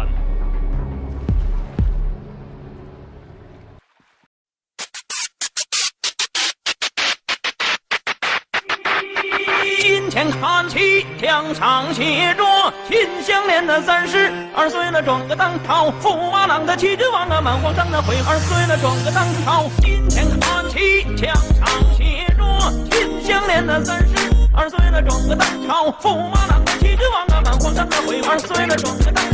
on.前看齐，两场协作，心相连的32岁了，转个当朝，驸马郎的齐君王啊，满皇上的22岁了，转个当朝。前看齐，两场协作，心相连的32岁了，转个当朝，驸马郎的齐君王啊，满皇上的22岁了，转个当。